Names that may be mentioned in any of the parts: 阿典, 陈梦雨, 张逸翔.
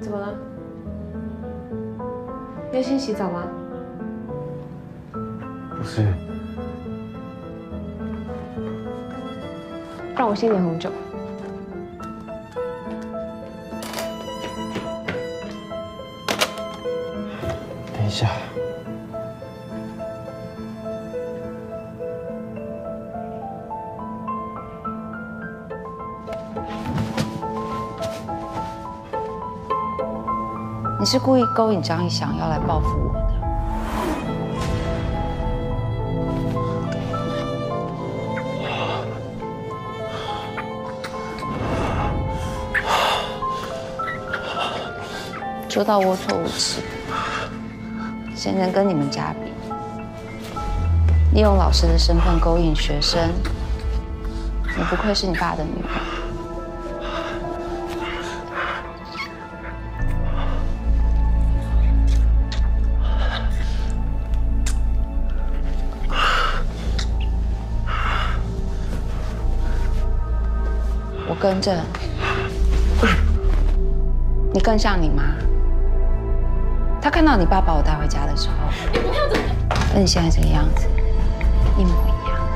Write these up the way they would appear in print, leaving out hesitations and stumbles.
怎么了？要先洗澡吗？不是，让我先点红酒。 等一下，你是故意勾引张逸翔要来报复我的，做到龌龊无耻。 谁能跟你们家比？利用老师的身份勾引学生，你不愧是你爸的女儿。我更正，你更像你妈。 他看到你爸把我带回家的时候，你不要怎么？跟你现在这个样子一模一样。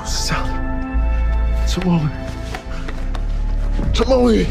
不是这样，陈梦雨。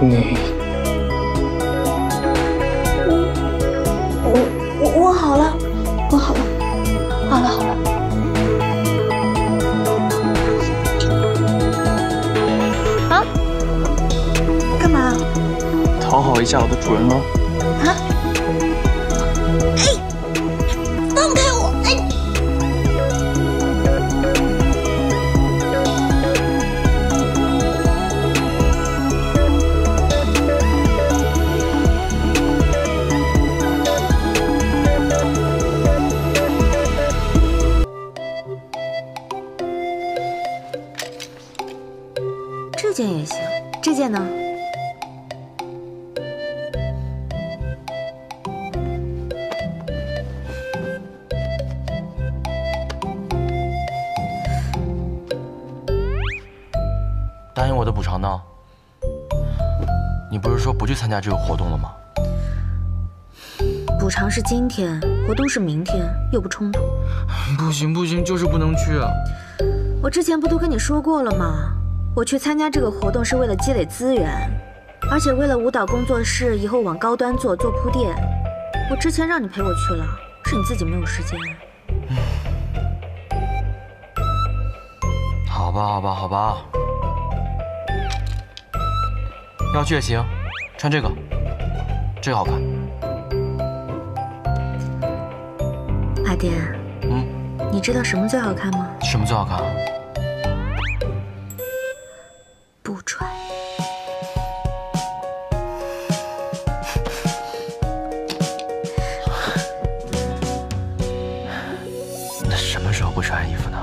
我好了，我好了，好了好了。啊？干嘛？讨好一下我的主人喽。啊？哎，放开我！哎。这件也行，这件呢？答应我的补偿呢？你不是说不去参加这个活动了吗？补偿是今天，活动是明天，又不冲突。不行不行，就是不能去啊！我之前不都跟你说过了吗？ 我去参加这个活动是为了积累资源，而且为了舞蹈工作室以后往高端做铺垫。我之前让你陪我去了，是你自己没有时间。好吧，好吧，好吧。要去也行，穿这个，这个好看。阿典，你知道什么最好看吗？什么最好看？ 不穿，那什么时候不穿衣服呢？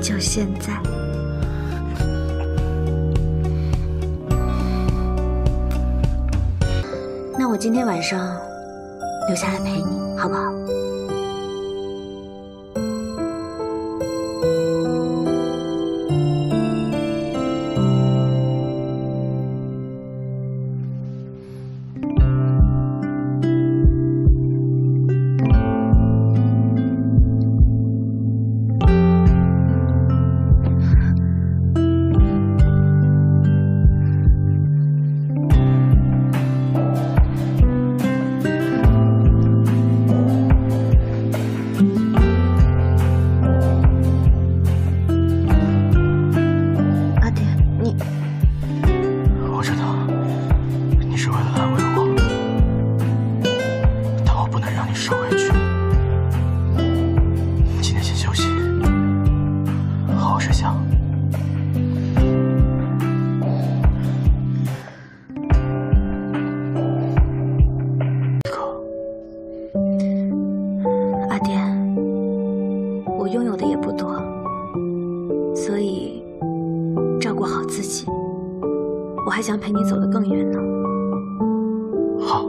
就现在。那我今天晚上留下来陪你，好不好？ 想陪你走得更远呢。好。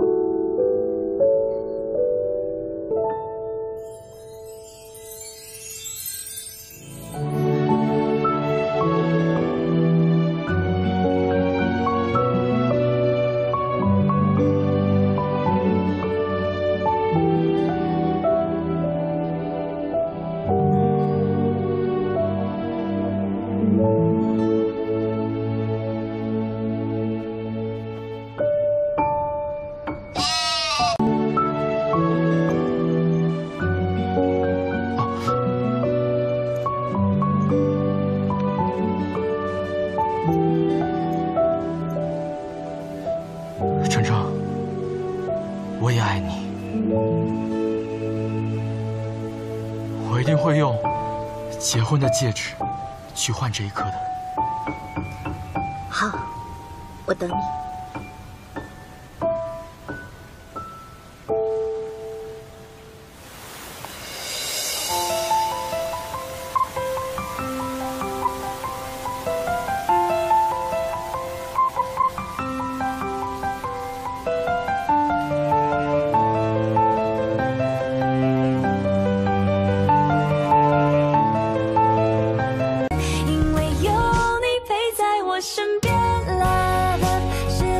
我一定会用结婚的戒指去换这一颗的。好，我等你。 身边 ，love， 是